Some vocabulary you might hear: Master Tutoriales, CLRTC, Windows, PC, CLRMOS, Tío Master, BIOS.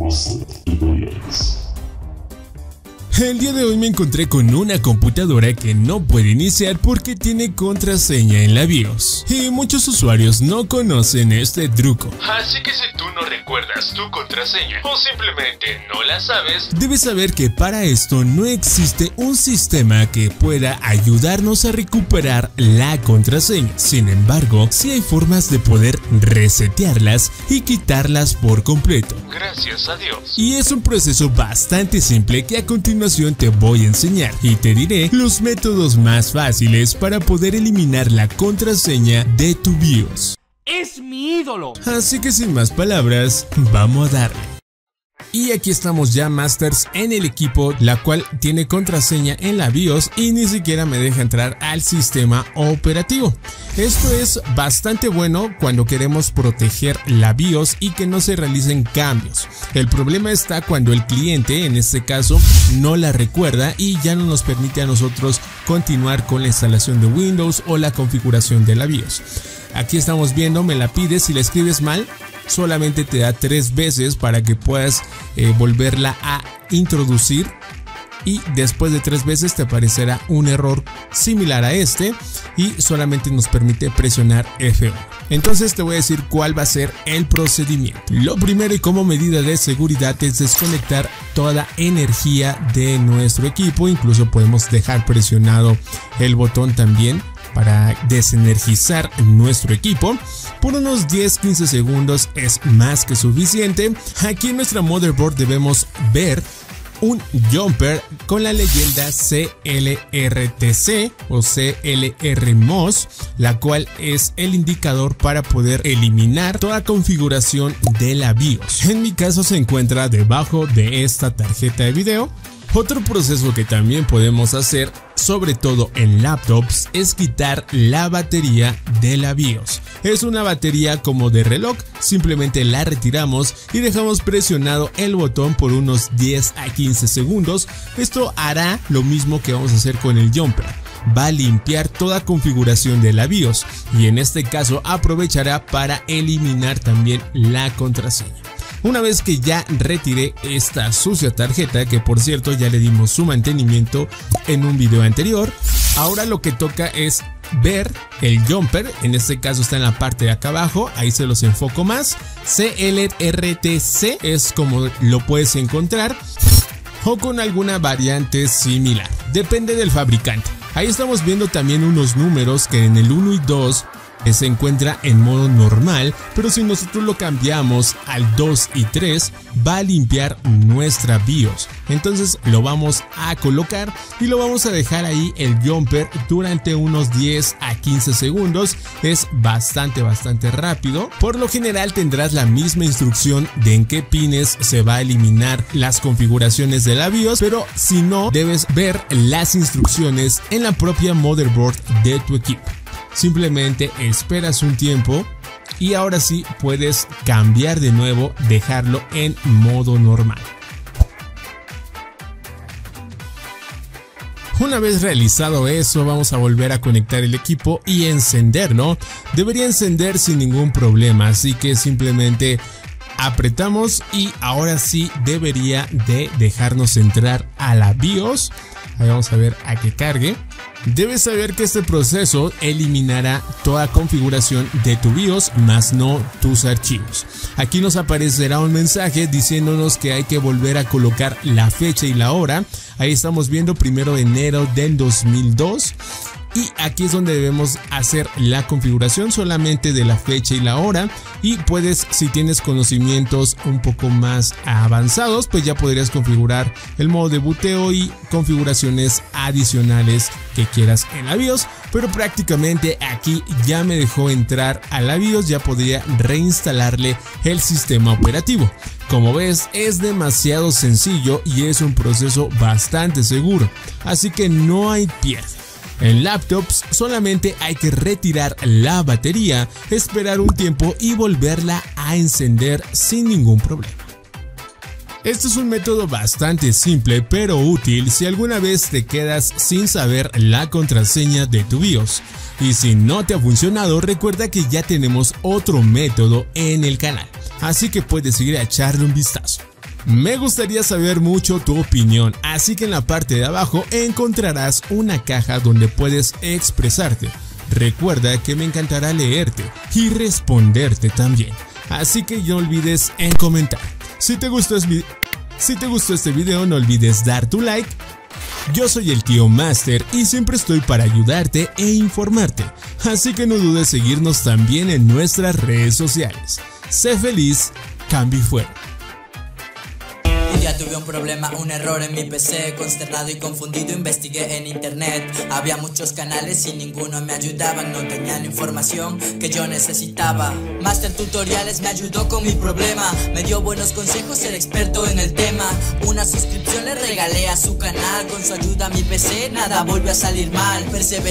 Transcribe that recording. Master Tutoriales. El día de hoy me encontré con una computadora que no puede iniciar porque tiene contraseña en la BIOS. Y muchos usuarios no conocen este truco. Así que si tú no recuerdas tu contraseña o simplemente no la sabes, debes saber que para esto no existe un sistema que pueda ayudarnos a recuperar la contraseña. Sin embargo, sí hay formas de poder resetearlas y quitarlas por completo. Gracias a Dios. Y es un proceso bastante simple que a continuación te voy a enseñar y te diré los métodos más fáciles para poder eliminar la contraseña de tu BIOS. ¡Es mi ídolo! Así que sin más palabras, vamos a darle. Y aquí estamos ya, Masters, en el equipo, la cual tiene contraseña en la BIOS y ni siquiera me deja entrar al sistema operativo. Esto es bastante bueno cuando queremos proteger la BIOS y que no se realicen cambios. El problema está cuando el cliente, en este caso, no la recuerda y ya no nos permite a nosotros continuar con la instalación de Windows o la configuración de la BIOS. Aquí estamos viendo, me la pide, si la escribes mal, solamente te da 3 veces para que puedas volverla a introducir, y después de 3 veces te aparecerá un error similar a este y solamente nos permite presionar F1. Entonces te voy a decir cuál va a ser el procedimiento. Lo primero y como medida de seguridad es desconectar toda energía de nuestro equipo. Incluso podemos dejar presionado el botón también para desenergizar nuestro equipo. Por unos 10-15 segundos es más que suficiente. Aquí en nuestra motherboard debemos ver un jumper con la leyenda CLRTC o CLRMOS, la cual es el indicador para poder eliminar toda configuración de la BIOS. En mi caso se encuentra debajo de esta tarjeta de video. Otro proceso que también podemos hacer, sobre todo en laptops, es quitar la batería de la BIOS. Es una batería como de reloj, simplemente la retiramos y dejamos presionado el botón por unos 10 a 15 segundos. Esto hará lo mismo que vamos a hacer con el jumper. Va a limpiar toda configuración de la BIOS y en este caso aprovechará para eliminar también la contraseña. Una vez que ya retiré esta sucia tarjeta, que por cierto ya le dimos su mantenimiento en un video anterior, ahora lo que toca es ver el jumper. En este caso está en la parte de acá abajo, ahí se los enfoco más. CLRTC es como lo puedes encontrar, o con alguna variante similar, depende del fabricante. Ahí estamos viendo también unos números que en el 1 y 2 se encuentra en modo normal, pero si nosotros lo cambiamos al 2 y 3 va a limpiar nuestra BIOS. Entonces lo vamos a colocar y lo vamos a dejar ahí el jumper durante unos 10 a 15 segundos. Es bastante rápido. Por lo general tendrás la misma instrucción de en qué pines se va a eliminar las configuraciones de la BIOS, pero si no, debes ver las instrucciones en la propia motherboard de tu equipo. Simplemente esperas un tiempo y ahora sí puedes cambiar de nuevo, dejarlo en modo normal. Una vez realizado eso, vamos a volver a conectar el equipo y encenderlo. Debería encender sin ningún problema, así que simplemente apretamos y ahora sí debería de dejarnos entrar a la BIOS. Ahí vamos a ver a que cargue. Debes saber que este proceso eliminará toda configuración de tu BIOS, más no tus archivos. Aquí nos aparecerá un mensaje diciéndonos que hay que volver a colocar la fecha y la hora. Ahí estamos viendo 1 de enero del 2002. Y aquí es donde debemos hacer la configuración solamente de la fecha y la hora. Y puedes, si tienes conocimientos un poco más avanzados, pues ya podrías configurar el modo de buteo y configuraciones adicionales que quieras en la BIOS. Pero prácticamente aquí ya me dejó entrar a la BIOS, ya podría reinstalarle el sistema operativo. Como ves, es demasiado sencillo y es un proceso bastante seguro, así que no hay pierde. En laptops solamente hay que retirar la batería, esperar un tiempo y volverla a encender sin ningún problema. Este es un método bastante simple pero útil si alguna vez te quedas sin saber la contraseña de tu BIOS. Y si no te ha funcionado, recuerda que ya tenemos otro método en el canal, así que puedes seguir a echarle un vistazo. Me gustaría saber mucho tu opinión, así que en la parte de abajo encontrarás una caja donde puedes expresarte. Recuerda que me encantará leerte y responderte también, así que no olvides en comentar. Si te gustó este video, no olvides dar tu like. Yo soy el Tío Master y siempre estoy para ayudarte e informarte, así que no dudes seguirnos también en nuestras redes sociales. Sé feliz, cambio y fuera. Ya tuve un problema, un error en mi PC. Consternado y confundido investigué en internet. Había muchos canales y ninguno me ayudaban. No tenían información que yo necesitaba. Master Tutoriales me ayudó con mi problema. Me dio buenos consejos, era experto en el tema. Una suscripción le regalé a su canal. Con su ayuda a mi PC nada volvió a salir mal. Perseverante.